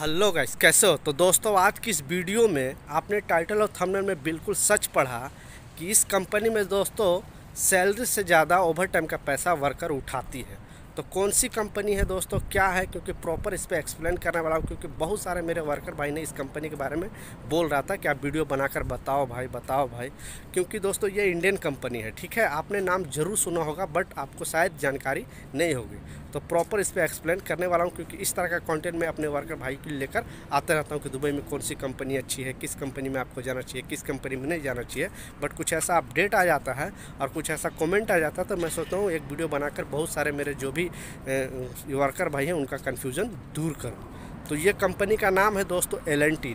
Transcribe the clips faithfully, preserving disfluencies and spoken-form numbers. Hello guys, कैसे हो। तो दोस्तों, आज की इस वीडियो में आपने टाइटल और थंबनेल में बिल्कुल सच पढ़ा कि इस कंपनी में दोस्तों सैलरी से ज़्यादा ओवरटाइम का पैसा वर्कर उठाती है। तो कौन सी कंपनी है दोस्तों, क्या है, क्योंकि प्रॉपर इस पर एक्सप्लेन करने वाला हूँ, क्योंकि बहुत सारे मेरे वर्कर भाई ने इस कंपनी के बारे में बोल रहा था कि आप वीडियो बनाकर बताओ भाई बताओ भाई क्योंकि दोस्तों ये इंडियन कंपनी है। ठीक है, आपने नाम जरूर सुना होगा बट आपको शायद जानकारी नहीं होगी। तो प्रॉपर इस पर एक्सप्लेन करने वाला हूँ, क्योंकि इस तरह का कॉन्टेंट मैं अपने वर्कर भाई के लिए लेकर आता रहता हूँ कि दुबई में कौन सी कंपनी अच्छी है, किस कंपनी में आपको जाना चाहिए, किस कंपनी में नहीं जाना चाहिए। बट कुछ ऐसा अपडेट आ जाता है और कुछ ऐसा कॉमेंट आ जाता है, तो मैं सोचता हूँ एक वीडियो बनाकर बहुत सारे मेरे जो भी वर्कर भाई हैं उनका कन्फ्यूजन दूर करूँ। तो ये कंपनी का नाम है दोस्तों एल एंड टी।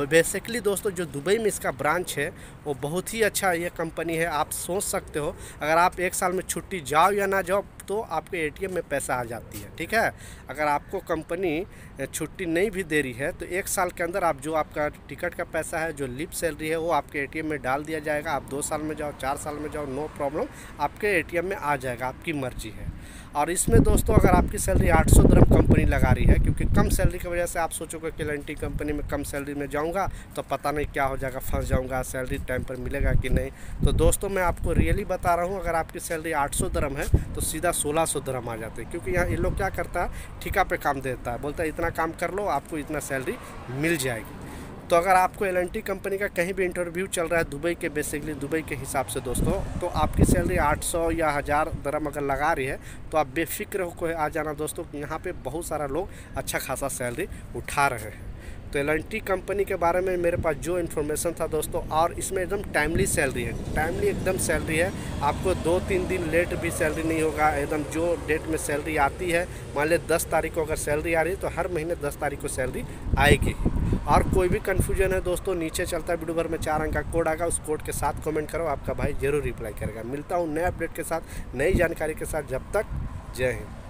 बेसिकली दोस्तों जो दुबई में इसका ब्रांच है वो बहुत ही अच्छा ये कंपनी है। आप सोच सकते हो, अगर आप एक साल में छुट्टी जाओ या ना जाओ तो आपके ए टी एम में पैसा आ जाती है। ठीक है, अगर आपको कंपनी छुट्टी नहीं भी दे रही है तो एक साल के अंदर आप जो आपका टिकट का पैसा है, जो लीप सैलरी है, वो आपके ए टी एम में डाल दिया जाएगा। आप दो साल में जाओ, चार साल में जाओ, नो प्रॉब्लम, आपके ए टी एम में आ जाएगा, आपकी मर्जी है। और इसमें दोस्तों अगर आपकी सैलरी आठ सौ दरम कंपनी लगा रही है, क्योंकि कम सैलरी की वजह से आप सोचोगे कि एल एंड टी कंपनी में कम सैलरी में जाऊँगा तो पता नहीं क्या हो जाएगा, फंस जाऊँगा, सैलरी टाइम पर मिलेगा कि नहीं। तो दोस्तों मैं आपको रियली बता रहा हूँ, अगर आपकी सैलरी आठ सौ दरम है तो सीधा सोलह सौ दरम आ जाते हैं, क्योंकि यहाँ ये लोग क्या करता है, ठिका पे काम देता है, बोलता है इतना काम कर लो आपको इतना सैलरी मिल जाएगी। तो अगर आपको एल एंड टी कंपनी का कहीं भी इंटरव्यू चल रहा है दुबई के, बेसिकली दुबई के हिसाब से दोस्तों, तो आपकी सैलरी आठ सौ या हज़ार दरम अगर लगा रही है तो आप बेफिक्र होकर आ जाना दोस्तों, यहाँ पे बहुत सारा लोग अच्छा खासा सैलरी उठा रहे हैं। तो एल एंड टी कंपनी के बारे में मेरे पास जो इन्फॉर्मेशन था दोस्तों, और इसमें एकदम टाइमली सैलरी है, टाइमली एकदम सैलरी है, आपको दो तीन दिन लेट भी सैलरी नहीं होगा। एकदम जो डेट में सैलरी आती है, मान लें दस तारीख को अगर सैलरी आ रही है तो हर महीने दस तारीख को सैलरी आएगी। और कोई भी कन्फ्यूजन है दोस्तों, नीचे चलता है वीडियो भर में चार अंक का कोड आएगा, उस कोड के साथ कमेंट करो, आपका भाई जरूर रिप्लाई करेगा। मिलता हूँ नए अपडेट के साथ, नई जानकारी के साथ, जब तक जय हिंद।